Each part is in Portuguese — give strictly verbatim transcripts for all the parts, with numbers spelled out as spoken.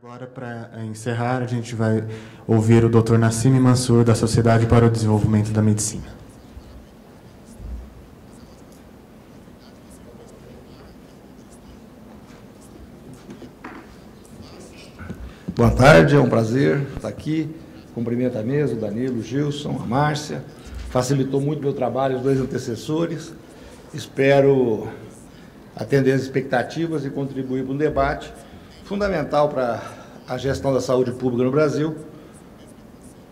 Agora, para encerrar, a gente vai ouvir o doutor Nacime Mansur, da Sociedade para o Desenvolvimento da Medicina. Boa tarde, é um prazer estar aqui. Cumprimento a mesa, o Danilo, o Gilson, a Márcia. Facilitou muito meu trabalho, os dois antecessores. Espero atender as expectativas e contribuir para um debate fundamental para a gestão da saúde pública no Brasil.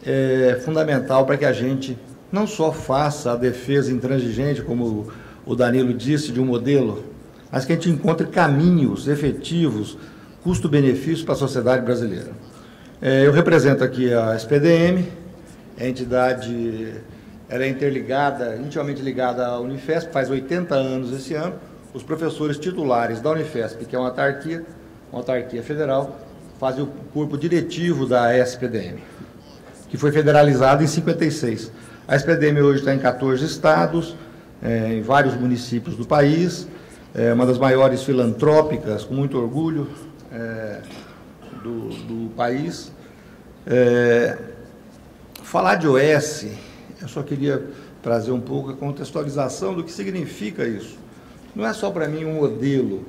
É fundamental para que a gente não só faça a defesa intransigente, como o Danilo disse, de um modelo, mas que a gente encontre caminhos efetivos, custo-benefício para a sociedade brasileira. Eu represento aqui a S P D M, a entidade, ela é interligada, intimamente ligada à Unifesp, faz oitenta anos esse ano. Os professores titulares da Unifesp, que é uma autarquia, uma autarquia federal, fazem o corpo diretivo da S P D M, que foi federalizada em cinquenta e seis. A S P D M hoje está em quatorze estados, em vários municípios do país, é uma das maiores filantrópicas, com muito orgulho, É, do, do país. É, falar de O S, eu só queria trazer um pouco a contextualização do que significa isso. Não é só para mim um modelo,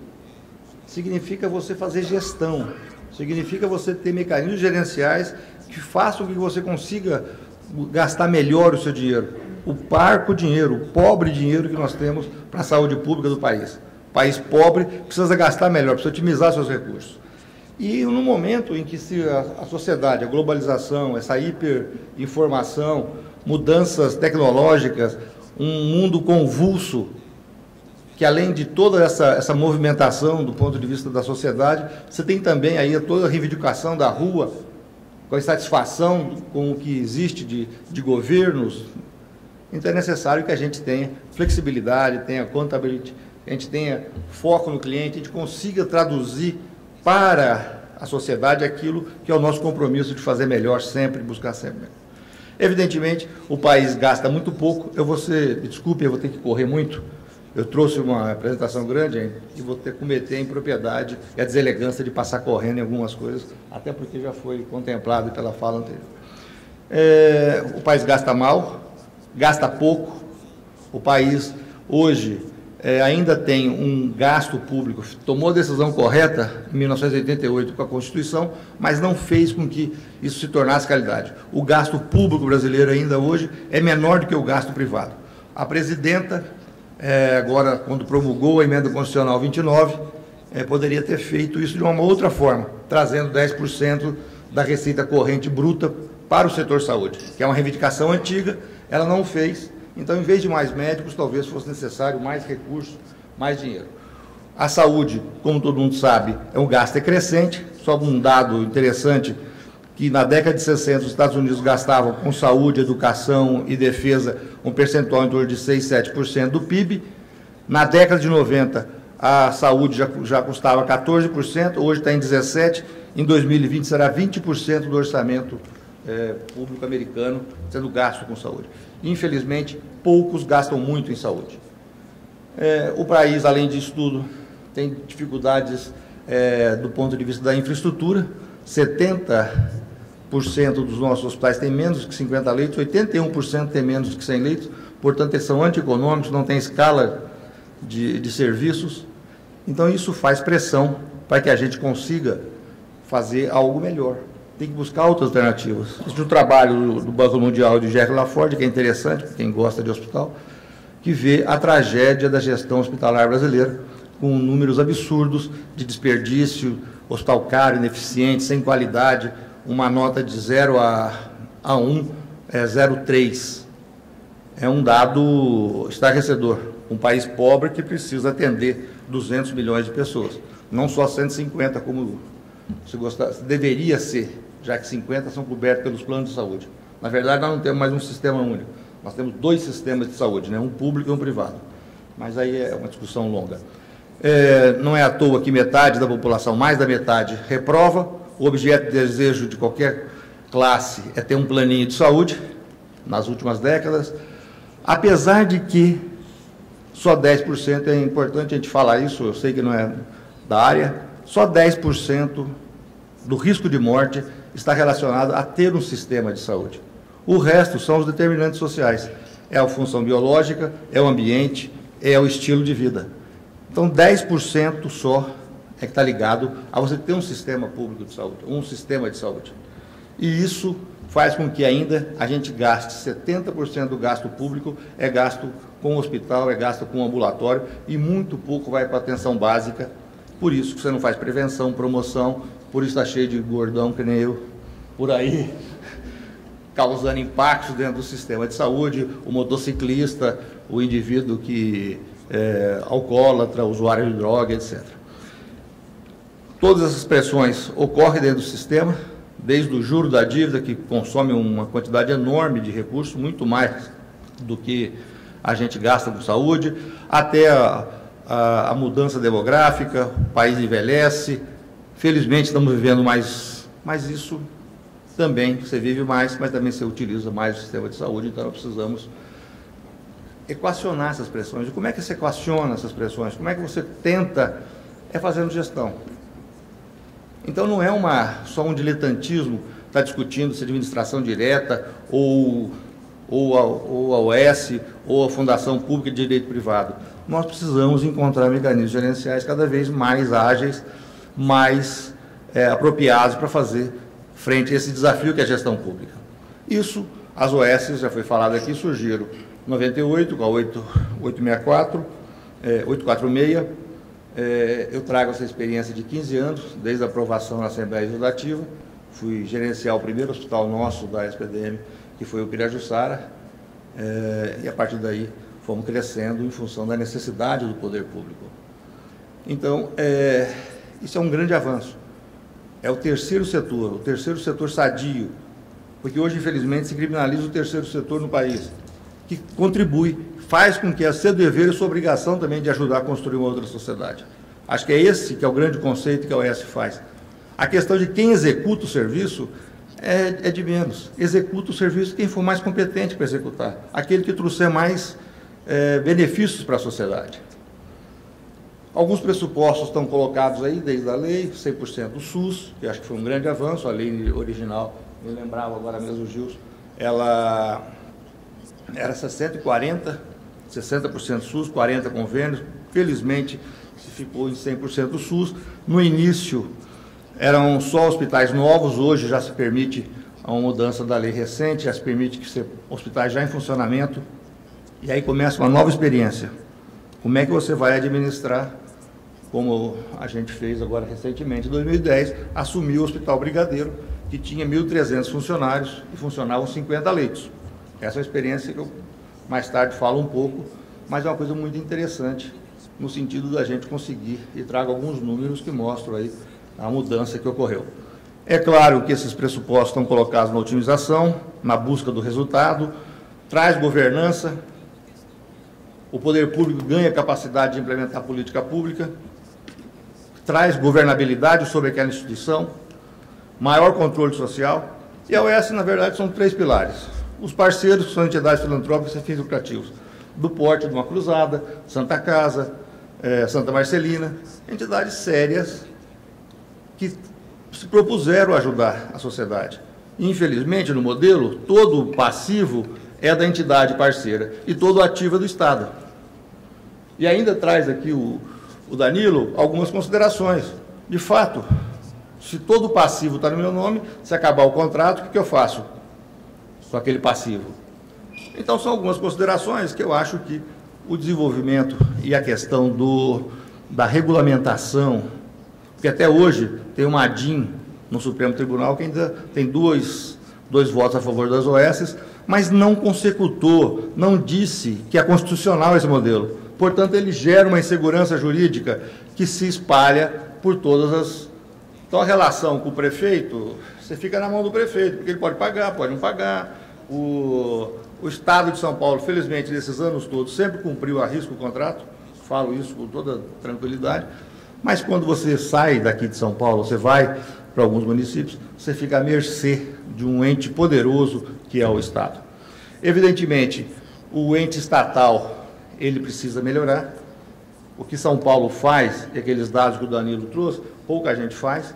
significa você fazer gestão, significa você ter mecanismos gerenciais que façam com que você consiga gastar melhor o seu dinheiro, o parco dinheiro, o pobre dinheiro que nós temos para a saúde pública do país. País pobre precisa gastar melhor, precisa otimizar seus recursos. E no momento em que se a sociedade, a globalização, essa hiperinformação, mudanças tecnológicas, um mundo convulso, que além de toda essa, essa movimentação do ponto de vista da sociedade, você tem também aí toda a reivindicação da rua, com a insatisfação com o que existe de, de governos, então é necessário que a gente tenha flexibilidade, tenha contabilidade, a gente tenha foco no cliente, a gente consiga traduzir para a sociedade aquilo que é o nosso compromisso de fazer melhor sempre, buscar sempre melhor. Evidentemente, o país gasta muito pouco, eu vou ser, me desculpe, eu vou ter que correr muito, eu trouxe uma apresentação grande hein, e vou ter que cometer a impropriedade e a deselegância de passar correndo em algumas coisas, até porque já foi contemplado pela fala anterior. É, o país gasta mal, gasta pouco, o país hoje... É, ainda tem um gasto público, tomou a decisão correta em mil novecentos e oitenta e oito com a Constituição, mas não fez com que isso se tornasse realidade. O gasto público brasileiro ainda hoje é menor do que o gasto privado. A presidenta, é, agora quando promulgou a emenda constitucional vinte e nove, é, poderia ter feito isso de uma outra forma, trazendo dez por cento da receita corrente bruta para o setor saúde, que é uma reivindicação antiga, ela não fez. Então, em vez de mais médicos, talvez fosse necessário mais recursos, mais dinheiro. A saúde, como todo mundo sabe, é um gasto crescente. Só um dado interessante, que na década de sessenta os Estados Unidos gastavam com saúde, educação e defesa um percentual em torno de seis, sete por cento do P I B. Na década de noventa, a saúde já, já custava quatorze por cento, hoje está em dezessete por cento, em dois mil e vinte será vinte por cento do orçamento É, público americano sendo gasto com saúde. Infelizmente, poucos gastam muito em saúde. É, o país, além disso tudo, tem dificuldades é, do ponto de vista da infraestrutura. setenta por cento dos nossos hospitais tem menos que cinquenta leitos, oitenta e um por cento tem menos que cem leitos, portanto, eles são antieconômicos, não tem escala de, de serviços. Então, isso faz pressão para que a gente consiga fazer algo melhor. Tem que buscar outras alternativas. Existe um trabalho do Banco Mundial de Jerry Laford, que é interessante, para quem gosta de hospital, que vê a tragédia da gestão hospitalar brasileira, com números absurdos de desperdício, hospital caro, ineficiente, sem qualidade, uma nota de zero a um, é zero vírgula três. É um dado estarrecedor. Um país pobre que precisa atender duzentos milhões de pessoas, não só cento e cinquenta como se gostar, deveria ser, já que cinquenta são cobertos pelos planos de saúde. Na verdade, nós não temos mais um sistema único, nós temos dois sistemas de saúde, né? Um público e um privado, mas aí é uma discussão longa. É, não é à toa que metade da população, mais da metade, reprova. O objeto de desejo de qualquer classe é ter um planinho de saúde, nas últimas décadas, apesar de que só dez por cento, é importante a gente falar isso, eu sei que não é da área, só dez por cento do risco de morte está relacionado a ter um sistema de saúde. O resto são os determinantes sociais. É a função biológica, é o ambiente, é o estilo de vida. Então, dez por cento só é que está ligado a você ter um sistema público de saúde, um sistema de saúde. E isso faz com que ainda a gente gaste setenta por cento do gasto público, é gasto com o hospital, é gasto com o ambulatório, e muito pouco vai para a atenção básica. Por isso que você não faz prevenção, promoção, por isso está cheio de gordão, que nem eu, por aí, causando impactos dentro do sistema de saúde, o motociclista, o indivíduo que é alcoólatra, usuário de droga, etcétera. Todas essas pressões ocorrem dentro do sistema, desde o juro da dívida, que consome uma quantidade enorme de recursos, muito mais do que a gente gasta com saúde, até a, a, a mudança demográfica, o país envelhece, felizmente estamos vivendo mais, mas isso também, você vive mais, mas também você utiliza mais o sistema de saúde, então nós precisamos equacionar essas pressões. E como é que você equaciona essas pressões? Como é que você tenta? É fazendo gestão. Então não é uma, só um diletantismo estar discutindo se administração direta ou, ou, a, ou a O S ou a Fundação Pública de Direito Privado. Nós precisamos encontrar mecanismos gerenciais cada vez mais ágeis, mais é, apropriados para fazer frente a esse desafio que é a gestão pública. Isso, as O S, já foi falado aqui, surgiram em noventa e oito, com a oito, oitocentos e sessenta e quatro, é, oitocentos e quarenta e seis, É, eu trago essa experiência de quinze anos, desde a aprovação na Assembleia Legislativa. Fui gerenciar o primeiro hospital nosso da S P D M, que foi o Pirajussara, é, e a partir daí fomos crescendo em função da necessidade do poder público. Então, é, isso é um grande avanço. É o terceiro setor, o terceiro setor sadio, porque hoje, infelizmente, se criminaliza o terceiro setor no país, que contribui, faz com que a seu dever e sua obrigação também de ajudar a construir uma outra sociedade. Acho que é esse que é o grande conceito que a O S faz. A questão de quem executa o serviço é, é de menos. Executa o serviço quem for mais competente para executar, aquele que trouxer mais é, benefícios para a sociedade. Alguns pressupostos estão colocados aí, desde a lei, cem por cento do SUS, que acho que foi um grande avanço, a lei original, eu lembrava agora mesmo o Gilson, ela era sessenta e quarenta, sessenta por cento SUS, quarenta por cento convênios, felizmente se ficou em cem por cento SUS. No início eram só hospitais novos, hoje já se permite uma mudança da lei recente, já se permite que se, hospitais já em funcionamento, e aí começa uma nova experiência. Como é que você vai administrar, como a gente fez agora recentemente, em dois mil e dez, assumiu o Hospital Brigadeiro, que tinha mil e trezentos funcionários e funcionavam cinquenta leitos. Essa é a experiência que eu mais tarde falo um pouco, mas é uma coisa muito interessante no sentido da gente conseguir, e trago alguns números que mostram aí a mudança que ocorreu. É claro que esses pressupostos estão colocados na otimização, na busca do resultado, traz governança, o poder público ganha capacidade de implementar política pública, traz governabilidade sobre aquela instituição, maior controle social, e a O S, na verdade, são três pilares. Os parceiros são entidades filantrópicas e fins lucrativos, do porte de uma cruzada, Santa Casa, eh, Santa Marcelina, entidades sérias que se propuseram ajudar a sociedade. Infelizmente, no modelo, todo passivo é da entidade parceira e todo ativo é do Estado. E ainda traz aqui o, o Danilo algumas considerações. De fato, se todo passivo está no meu nome, se acabar o contrato, o que, que eu faço? Com aquele passivo. Então, são algumas considerações que eu acho que o desenvolvimento e a questão do, da regulamentação, porque até hoje tem uma ADIM no Supremo Tribunal que ainda tem dois, dois votos a favor das O S, mas não consecutou, não disse que é constitucional esse modelo. Portanto, ele gera uma insegurança jurídica que se espalha por todas as... Então, a relação com o prefeito... Você fica na mão do prefeito, porque ele pode pagar, pode não pagar. O, o Estado de São Paulo, felizmente, nesses anos todos, sempre cumpriu a risco o contrato, falo isso com toda tranquilidade, mas quando você sai daqui de São Paulo, você vai para alguns municípios, você fica à mercê de um ente poderoso que é o Estado. Evidentemente, o ente estatal, ele precisa melhorar. O que São Paulo faz, e aqueles dados que o Danilo trouxe, pouca gente faz.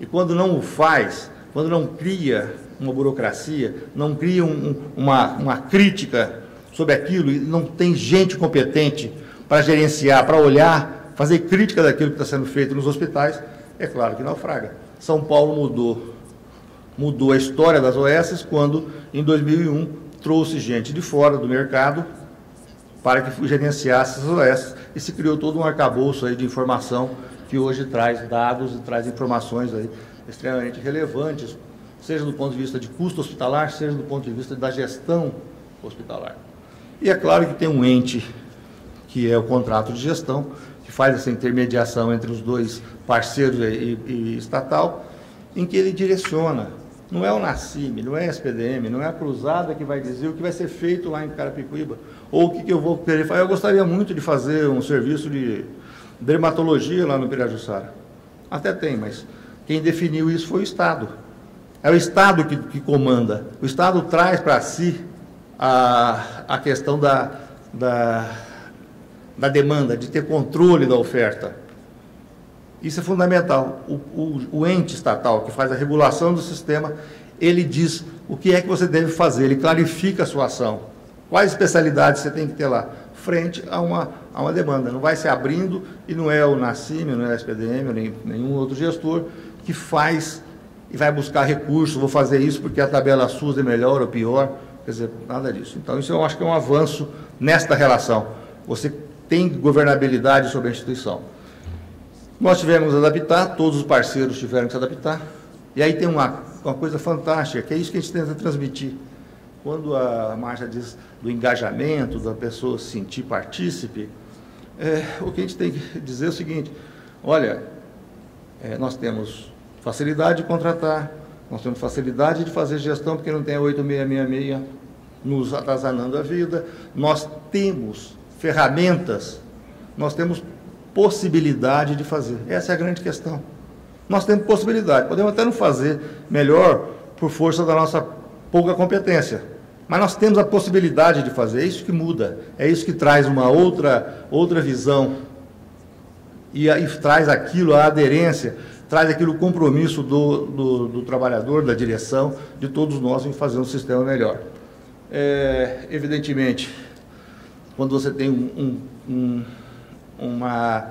E quando não o faz, quando não cria uma burocracia, não cria um, um, uma, uma crítica sobre aquilo, e não tem gente competente para gerenciar, para olhar, fazer crítica daquilo que está sendo feito nos hospitais, é claro que naufraga. São Paulo mudou, mudou a história das O Ss quando, em dois mil e um, trouxe gente de fora do mercado para que gerenciasse as O Ss, e se criou todo um arcabouço aí de informação que hoje traz dados e traz informações aí extremamente relevantes, seja do ponto de vista de custo hospitalar, seja do ponto de vista da gestão hospitalar. E é claro que tem um ente, que é o contrato de gestão, que faz essa intermediação entre os dois parceiros e, e estatal, em que ele direciona. Não é o Nacime, não é a S P D M, não é a cruzada que vai dizer o que vai ser feito lá em Carapicuíba, ou o que, que eu vou querer fazer. Eu gostaria muito de fazer um serviço de dermatologia lá no Pirajussara. Até tem, mas quem definiu isso foi o Estado. É o Estado que, que comanda. O Estado traz para si a, a questão da, da, da demanda, de ter controle da oferta. Isso é fundamental. O, o, o ente estatal que faz a regulação do sistema, ele diz o que é que você deve fazer, ele clarifica a sua ação. Quais especialidades você tem que ter lá, frente a uma, a uma demanda. Não vai se abrindo, e não é o Nacime, não é o S P D M, nem nenhum outro gestor que faz e vai buscar recursos, vou fazer isso porque a tabela SUS é melhor ou pior, quer dizer, nada disso. Então, isso eu acho que é um avanço nesta relação. Você tem governabilidade sobre a instituição. Nós tivemos que adaptar, todos os parceiros tiveram que se adaptar, e aí tem uma, uma coisa fantástica, que é isso que a gente tenta transmitir. Quando a Marcha diz do engajamento, da pessoa se sentir partícipe, é, o que a gente tem que dizer é o seguinte: olha, é, nós temos facilidade de contratar, nós temos facilidade de fazer gestão, porque não tem a oito seis seis seis nos atazanando a vida, nós temos ferramentas, nós temos possibilidade de fazer. Essa é a grande questão. Nós temos possibilidade, podemos até não fazer melhor por força da nossa pouca competência, mas nós temos a possibilidade de fazer. É isso que muda, é isso que traz uma outra, outra visão, e aí traz aquilo, a aderência, traz aquilo, o compromisso do, do, do trabalhador, da direção, de todos nós em fazer um sistema melhor. É, evidentemente, quando você tem um, um, uma,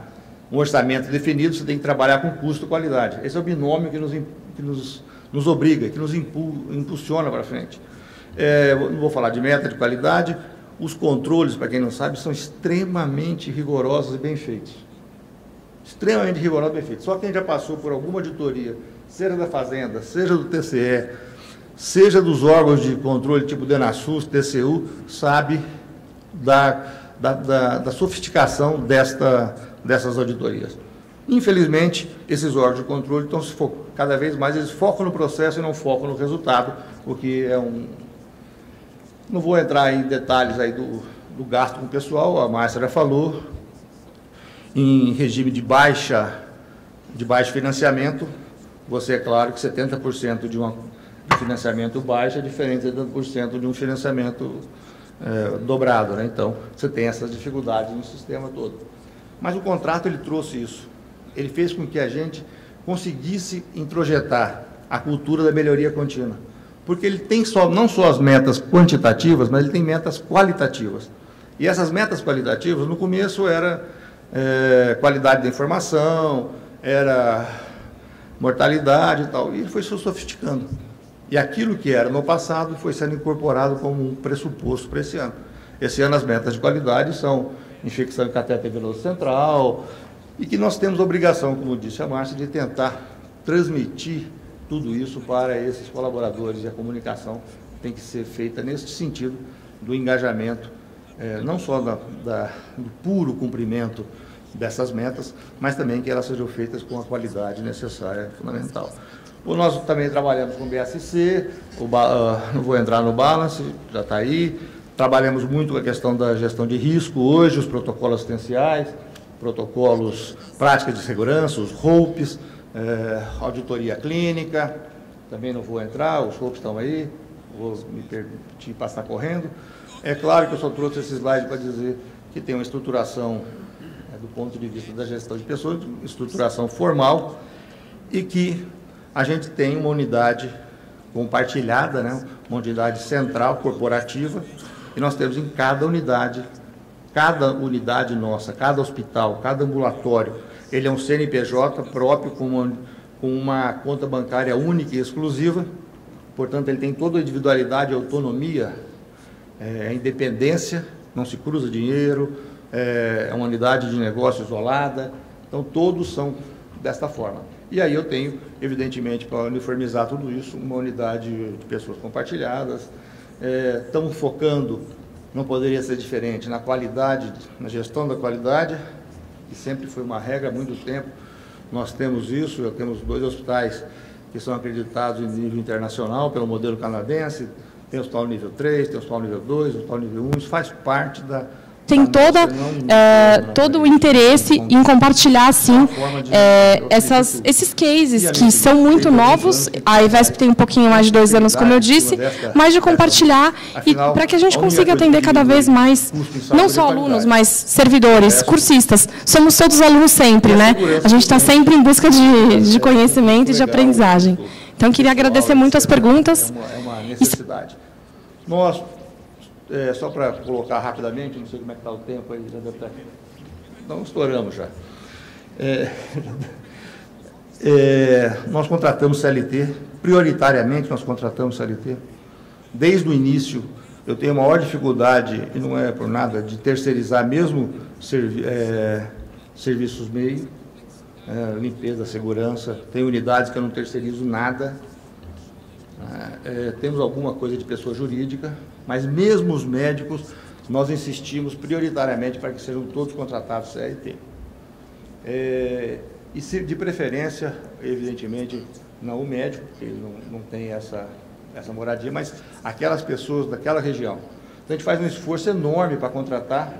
um orçamento definido, você tem que trabalhar com custo e qualidade. Esse é o binômio que nos, que nos nos obriga, que nos impulsiona para frente. É, não vou falar de meta, de qualidade. Os controles, para quem não sabe, são extremamente rigorosos e bem feitos. Extremamente rigorosos e bem feitos. Só quem já passou por alguma auditoria, seja da Fazenda, seja do T C E, seja dos órgãos de controle tipo DENASUS, T C U, sabe da, da, da, da sofisticação desta, dessas auditorias. Infelizmente, esses órgãos de controle estão se focando, cada vez mais eles focam no processo e não focam no resultado, o que é um... Não vou entrar em detalhes aí do, do gasto com o pessoal, a Márcia já falou, em regime de, baixa, de baixo financiamento, você é claro que setenta por cento de, uma, de financiamento baixo é diferente de setenta por cento de um financiamento é, dobrado, né? Então, você tem essas dificuldades no sistema todo. Mas o contrato, ele trouxe isso. Ele fez com que a gente conseguisse introjetar a cultura da melhoria contínua. Porque ele tem só, não só as metas quantitativas, mas ele tem metas qualitativas. E essas metas qualitativas, no começo, era é, qualidade da informação, era mortalidade e tal. E ele foi se sofisticando. E aquilo que era no passado foi sendo incorporado como um pressuposto para esse ano. Esse ano as metas de qualidade são infecção em catéter venoso central, e que nós temos a obrigação, como disse a Márcia, de tentar transmitir tudo isso para esses colaboradores, e a comunicação tem que ser feita nesse sentido do engajamento, eh, não só da, da, do puro cumprimento dessas metas, mas também que elas sejam feitas com a qualidade necessária, fundamental. O nós também trabalhamos com o B S C, o uh, não vou entrar no balance, já está aí, trabalhamos muito com a questão da gestão de risco, hoje os protocolos assistenciais, protocolos, práticas de segurança, os ROLPs, eh, auditoria clínica, também não vou entrar, os ROLPs estão aí, vou me permitir passar correndo. É claro que eu só trouxe esse slide para dizer que tem uma estruturação, né, do ponto de vista da gestão de pessoas, estruturação formal, e que a gente tem uma unidade compartilhada, né, uma unidade central, corporativa, e nós temos em cada unidade, cada unidade nossa, cada hospital, cada ambulatório, ele é um C N P J próprio, com uma, com uma conta bancária única e exclusiva, portanto, ele tem toda a individualidade, autonomia, é, independência, não se cruza dinheiro, é uma unidade de negócio isolada, então todos são desta forma. E aí eu tenho, evidentemente, para uniformizar tudo isso, uma unidade de pessoas compartilhadas. É, estamos focando, não poderia ser diferente, na qualidade, na gestão da qualidade, que sempre foi uma regra há muito tempo. Nós temos isso, já temos dois hospitais que são acreditados em nível internacional pelo modelo canadense, tem o hospital nível três, tem o hospital nível dois, o hospital nível um, isso faz parte da... Tem toda, é, todo o interesse em compartilhar, sim, é, essas, esses cases que são muito novos. A Unifesp tem um pouquinho mais de dois anos, como eu disse, mas de compartilhar e para que a gente consiga atender cada vez mais, não só alunos, mas servidores, cursistas. Somos todos alunos sempre, né? A gente está sempre em busca de, de conhecimento e de aprendizagem. Então, queria agradecer muito as perguntas. É uma necessidade. Nós... É, só para colocar rapidamente, não sei como é que está o tempo aí, já deve estar... Não, estouramos já. É, é, nós contratamos C L T, prioritariamente nós contratamos C L T. Desde o início, eu tenho a maior dificuldade, e não é por nada, de terceirizar mesmo servi é, serviços meio, é, limpeza, segurança. Tem unidades que eu não terceirizo nada. É, temos alguma coisa de pessoa jurídica, mas mesmo os médicos, nós insistimos prioritariamente para que sejam todos contratados C L T. É, e se, de preferência, evidentemente, não o médico, porque ele não, não tem essa, essa moradia, mas aquelas pessoas daquela região. Então, a gente faz um esforço enorme para contratar,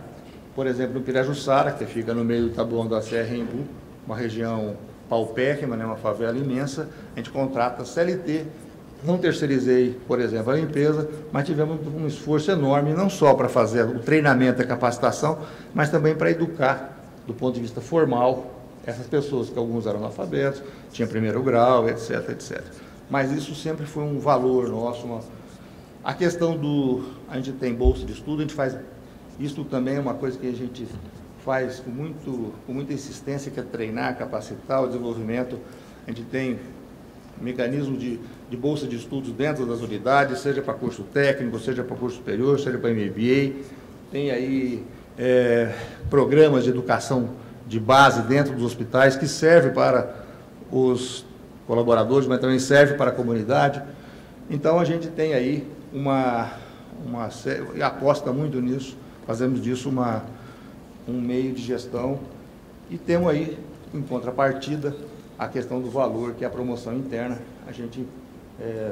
por exemplo, no Pirajussara, que fica no meio do tabuão da Serra em Embu, uma região paupérrima, né, uma favela imensa, a gente contrata C L T. Não terceirizei, por exemplo, a limpeza, mas tivemos um esforço enorme, não só para fazer o treinamento e a capacitação, mas também para educar, do ponto de vista formal, essas pessoas, que alguns eram analfabetos, tinham primeiro grau, etc, et cetera. Mas isso sempre foi um valor nosso. Uma... A questão do... A gente tem bolsa de estudo, a gente faz... Isso também é uma coisa que a gente faz com, muito, com muita insistência, que é treinar, capacitar o desenvolvimento. A gente tem... mecanismo de, de bolsa de estudos dentro das unidades, seja para curso técnico, seja para curso superior, seja para M B A. Tem aí é, programas de educação de base dentro dos hospitais que servem para os colaboradores, mas também serve para a comunidade. Então, a gente tem aí uma... uma e aposta muito nisso, fazemos disso uma, um meio de gestão e temos aí, em contrapartida, a questão do valor, que é a promoção interna. A gente é,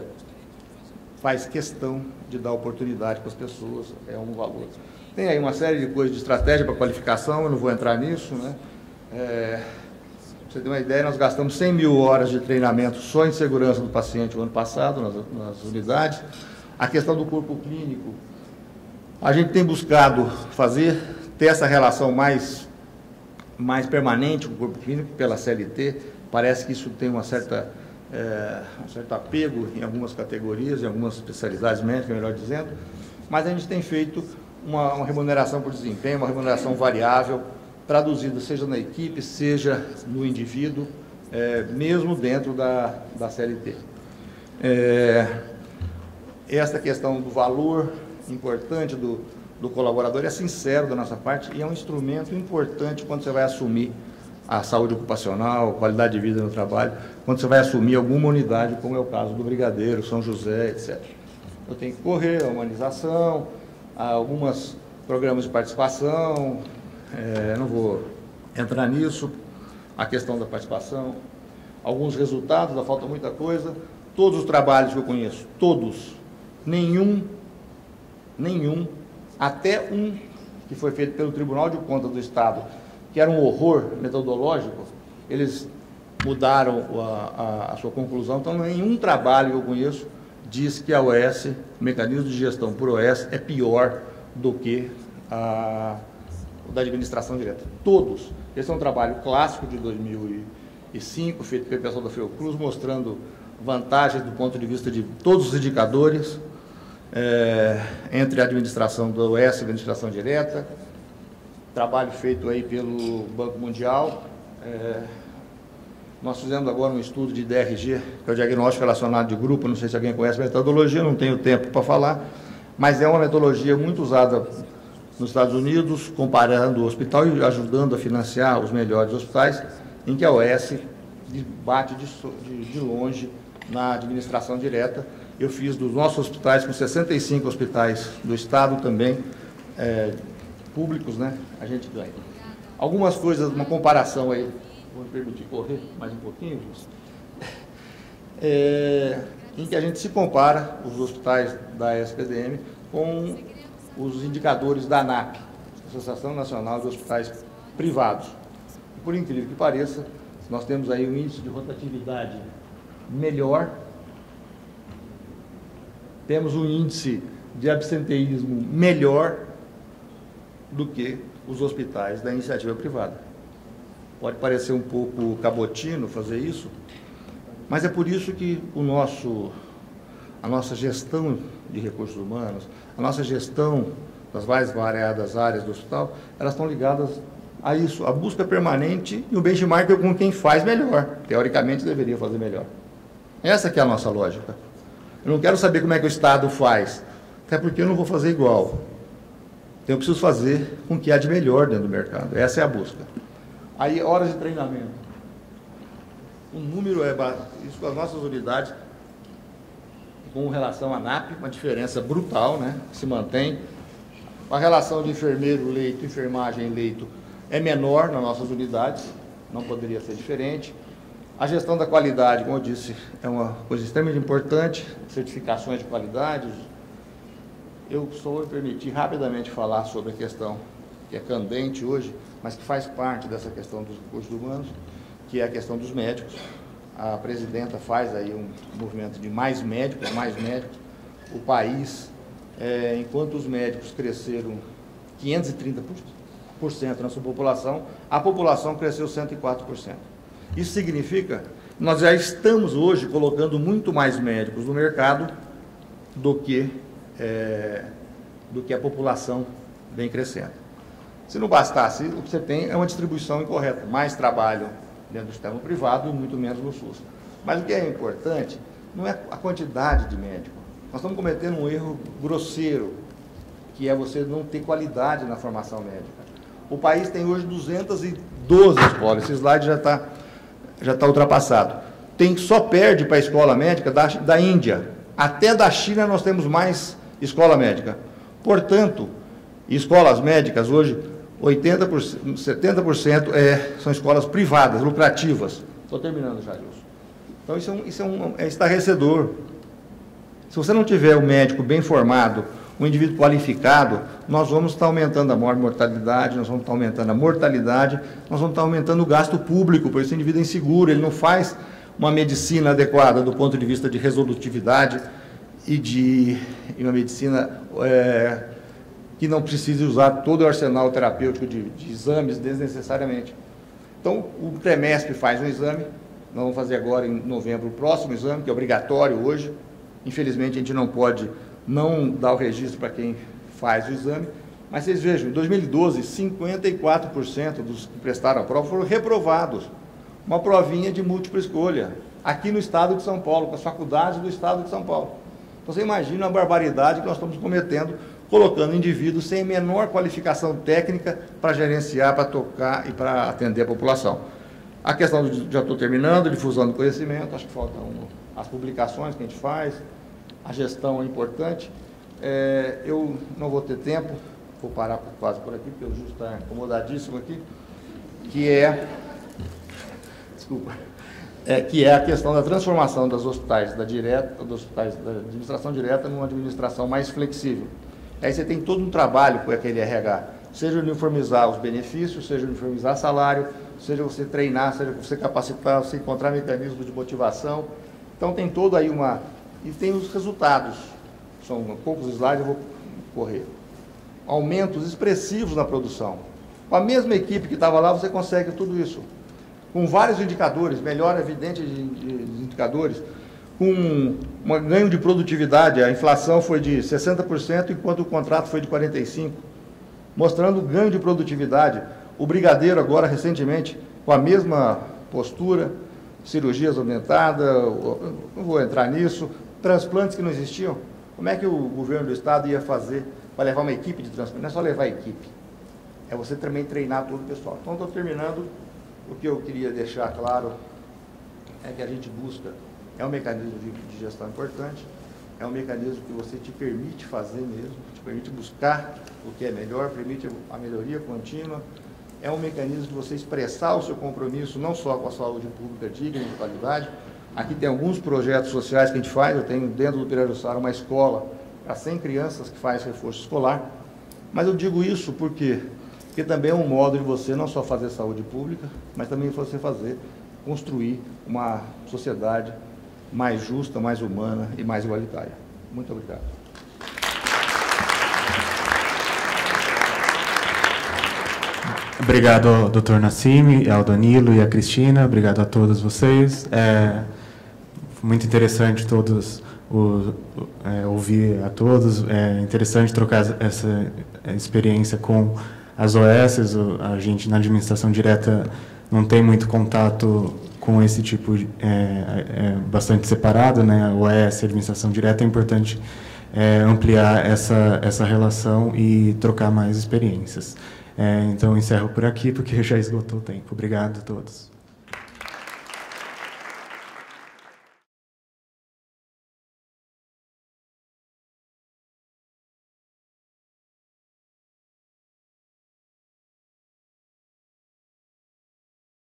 faz questão de dar oportunidade para as pessoas, é um valor. Tem aí uma série de coisas de estratégia para qualificação, eu não vou entrar nisso, né? É, para você ter uma ideia, nós gastamos cem mil horas de treinamento só em segurança do paciente o ano passado, nas, nas unidades. A questão do corpo clínico, a gente tem buscado fazer, ter essa relação mais, mais permanente com o corpo clínico pela C L T. Parece que isso tem uma certa, é, um certo apego em algumas categorias, em algumas especialidades médicas, melhor dizendo, mas a gente tem feito uma, uma remuneração por desempenho, uma remuneração variável, traduzida seja na equipe, seja no indivíduo, é, mesmo dentro da, da C L T. É, essa questão do valor importante do, do colaborador é sincero da nossa parte e é um instrumento importante quando você vai assumir a saúde ocupacional, qualidade de vida no trabalho, quando você vai assumir alguma unidade, como é o caso do Brigadeiro, São José, et cetera. Eu tenho que correr a humanização, alguns programas de participação, é, não vou entrar nisso, a questão da participação, alguns resultados, ainda falta muita coisa. Todos os trabalhos que eu conheço, todos, nenhum, nenhum, até um que foi feito pelo Tribunal de Contas do Estado, que era um horror metodológico, eles mudaram a, a, a sua conclusão. Então, nenhum trabalho que eu conheço diz que a O S, o mecanismo de gestão por O S, é pior do que a, o da administração direta. Todos. Esse é um trabalho clássico de cinco, feito pelo pessoal da Fiocruz, mostrando vantagens do ponto de vista de todos os indicadores, é, entre a administração do Oeste e a administração direta, trabalho feito aí pelo Banco Mundial. É, nós fizemos agora um estudo de D R G, que é o diagnóstico relacionado de grupo, não sei se alguém conhece a metodologia, não tenho tempo para falar, mas é uma metodologia muito usada nos Estados Unidos, comparando o hospital e ajudando a financiar os melhores hospitais, em que a O S bate de, de, de longe na administração direta. Eu fiz dos nossos hospitais, com sessenta e cinco hospitais do Estado também, é, públicos, né? A gente ganha. Algumas coisas, uma comparação aí, vou me permitir correr mais um pouquinho, é, em que a gente se compara os hospitais da S P D M com os indicadores da ANAP, Associação Nacional de Hospitais Privados. E, por incrível que pareça, nós temos aí um índice de rotatividade melhor, temos um índice de absenteísmo melhor do que os hospitais da iniciativa privada. Pode parecer um pouco cabotino fazer isso, mas é por isso que o nosso, a nossa gestão de recursos humanos, a nossa gestão das mais variadas áreas do hospital, elas estão ligadas a isso, a busca permanente e o benchmark com quem faz melhor, teoricamente deveria fazer melhor. Essa que é a nossa lógica. Eu não quero saber como é que o Estado faz, até porque eu não vou fazer igual. Então eu preciso fazer com que há de melhor dentro do mercado. Essa é a busca. Aí, horas de treinamento. O número é... Isso com as nossas unidades, com relação à ANAP, uma diferença brutal, né? Se mantém. A relação de enfermeiro-leito, enfermagem-leito é menor nas nossas unidades, não poderia ser diferente. A gestão da qualidade, como eu disse, é uma coisa extremamente importante, certificações de qualidade. Eu só vou me permitir rapidamente falar sobre a questão que é candente hoje, mas que faz parte dessa questão dos recursos humanos, que é a questão dos médicos. A presidenta faz aí um movimento de mais médicos, mais médicos. O país, é, enquanto os médicos cresceram quinhentos e trinta por cento na sua população, a população cresceu cento e quatro por cento. Isso significa que nós já estamos hoje colocando muito mais médicos no mercado do que, é, do que a população vem crescendo. Se não bastasse, o que você tem é uma distribuição incorreta. Mais trabalho dentro do sistema privado e muito menos no SUS. Mas o que é importante não é a quantidade de médico. Nós estamos cometendo um erro grosseiro, que é você não ter qualidade na formação médica. O país tem hoje duzentas e doze escolas. Esse slide já está... já está ultrapassado. Tem, só perde para a escola médica da, da Índia. Até da China nós temos mais escola médica. Portanto, escolas médicas hoje, oitenta por cento, setenta por cento é, são escolas privadas, lucrativas. Estou terminando já, Gilson. Então isso, é, um, isso é, um, é estarrecedor. Se você não tiver um médico bem formado, um indivíduo qualificado, nós vamos estar aumentando a mortalidade, nós vamos estar aumentando a mortalidade, nós vamos estar aumentando o gasto público, porque esse indivíduo é inseguro, ele não faz uma medicina adequada do ponto de vista de resolutividade e de e uma medicina é, que não precise usar todo o arsenal terapêutico de, de exames desnecessariamente. Então, o Cremesp faz um exame, nós vamos fazer agora em novembro o próximo exame, que é obrigatório hoje, infelizmente a gente não pode... não dá o registro para quem faz o exame, mas vocês vejam, em dois mil e doze, cinquenta e quatro por cento dos que prestaram a prova foram reprovados. Uma provinha de múltipla escolha, aqui no Estado de São Paulo, com as faculdades do Estado de São Paulo. Então, você imagina a barbaridade que nós estamos cometendo, colocando indivíduos sem menor qualificação técnica para gerenciar, para tocar e para atender a população. A questão, do, já estou terminando, difusão do conhecimento, acho que faltam as publicações que a gente faz, a gestão é importante. É, eu não vou ter tempo, vou parar por, quase por aqui, porque o Júlio está incomodadíssimo aqui, que é, desculpa, é, que é a questão da transformação das hospitais da, direta, dos hospitais da administração direta numa administração mais flexível. Aí você tem todo um trabalho com aquele R H, seja uniformizar os benefícios, seja uniformizar salário, seja você treinar, seja você capacitar, você encontrar mecanismos de motivação. Então tem toda aí uma... E tem os resultados, são poucos slides, eu vou correr. Aumentos expressivos na produção. Com a mesma equipe que estava lá, você consegue tudo isso. com vários indicadores, melhora evidente de, de, de indicadores, com um ganho de produtividade, a inflação foi de sessenta por cento, enquanto o contrato foi de quarenta e cinco por cento, mostrando ganho de produtividade. O Brigadeiro agora, recentemente, com a mesma postura, cirurgias aumentadas, não vou entrar nisso, transplantes que não existiam. Como é que o governo do Estado ia fazer para levar uma equipe de transplante? Não é só levar a equipe, é você também treinar todo o pessoal. Então, estou terminando. O que eu queria deixar claro é que a gente busca... É um mecanismo de gestão importante, é um mecanismo que você te permite fazer mesmo, te permite buscar o que é melhor, permite a melhoria contínua, é um mecanismo de você expressar o seu compromisso não só com a saúde pública digna e de qualidade. Aqui tem alguns projetos sociais que a gente faz, eu tenho dentro do Pirajussara uma escola para cem crianças que faz reforço escolar, mas eu digo isso porque, porque também é um modo de você não só fazer saúde pública, mas também você fazer, construir uma sociedade mais justa, mais humana e mais igualitária. Muito obrigado. Obrigado ao doutor Nacime, ao Danilo e à Cristina, obrigado a todos vocês. É muito interessante todos o, é, ouvir a todos, é interessante trocar essa experiência com as O Ss, a gente na administração direta não tem muito contato com esse tipo de, é, é bastante separado, né? O S, administração direta, é importante é, ampliar essa, essa relação e trocar mais experiências. É, então, encerro por aqui, porque já esgotou o tempo. Obrigado a todos.